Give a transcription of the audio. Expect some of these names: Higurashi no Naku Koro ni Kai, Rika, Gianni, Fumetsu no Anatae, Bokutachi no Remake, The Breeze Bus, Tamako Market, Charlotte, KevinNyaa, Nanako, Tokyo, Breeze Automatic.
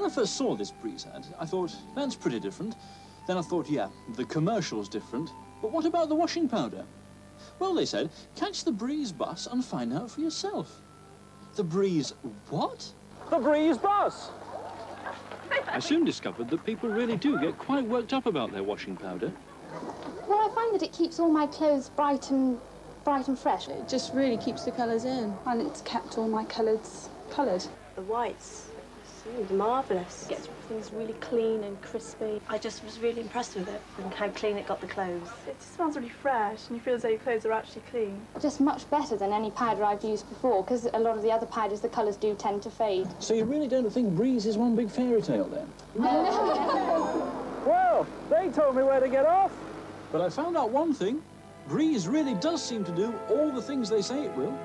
When I first saw this Breeze ad, I thought, that's pretty different. Then I thought, yeah, the commercial's different. But what about the washing powder? Well, they said, catch the Breeze bus and find out for yourself. The Breeze what? The Breeze bus! I soon discovered that people really do get quite worked up about their washing powder. Well, I find that it keeps all my clothes bright and fresh. It just really keeps the colours in. And it's kept all my colours coloured. The whites. It's marvellous. It gets things really clean and crispy. I just was really impressed with it and how clean it got the clothes. It just smells really fresh and you feel as though your clothes are actually clean. Just much better than any powder I've used before, because a lot of the other powders, the colours do tend to fade. So you really don't think Breeze is one big fairy tale then? No. Well, they told me where to get off. But I found out one thing. Breeze really does seem to do all the things they say it will.